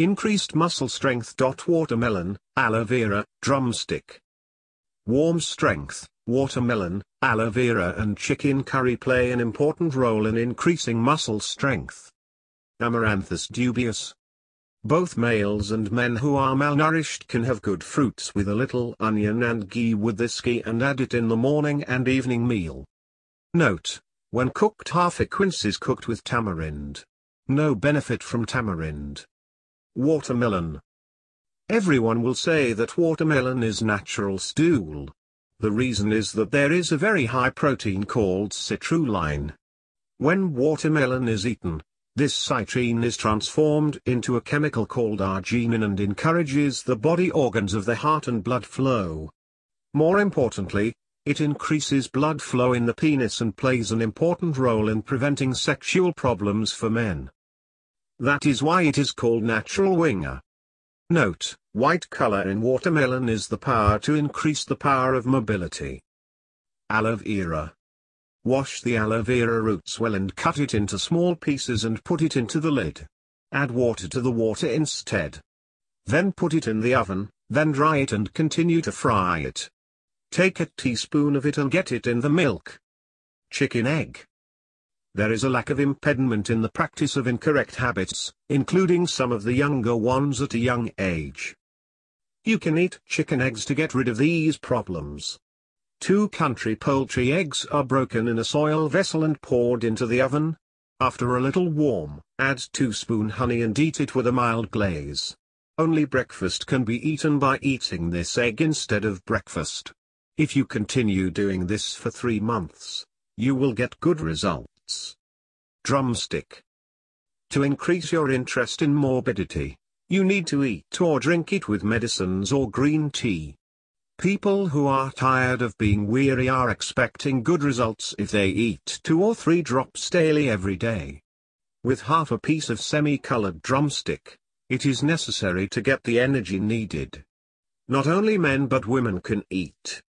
Increased muscle strength. Watermelon, aloe vera, drumstick. Warm strength. Watermelon, aloe vera and chicken curry play an important role in increasing muscle strength. Amaranthus dubius. Both males and men who are malnourished can have good fruits with a little onion and ghee with this ghee and add it in the morning and evening meal. Note, when cooked, half a quince is cooked with tamarind. No benefit from tamarind. Watermelon. Everyone will say that watermelon is natural stool. The reason is that there is a very high protein called citrulline. When watermelon is eaten, this citrine is transformed into a chemical called arginine and encourages the body organs of the heart and blood flow. More importantly, it increases blood flow in the penis and plays an important role in preventing sexual problems for men. That is why it is called natural winger. Note, white color in watermelon is the power to increase the power of mobility. Aloe vera. Wash the aloe vera roots well and cut it into small pieces and put it into the lid. Add water to the water instead. Then put it in the oven, then dry it and continue to fry it. Take a teaspoon of it and get it in the milk. Chicken egg. There is a lack of impediment in the practice of incorrect habits, including some of the younger ones at a young age. You can eat chicken eggs to get rid of these problems. 2 country poultry eggs are broken in a soil vessel and poured into the oven. After a little warm, add 2 spoons honey and eat it with a mild glaze. Only breakfast can be eaten by eating this egg instead of breakfast. If you continue doing this for 3 months, you will get good results. Drumstick. To increase your interest in morbidity, you need to eat or drink it with medicines or green tea. People who are tired of being weary are expecting good results if they eat 2 or 3 drops daily every day. With half a piece of semi-colored drumstick, it is necessary to get the energy needed. Not only men but women can eat.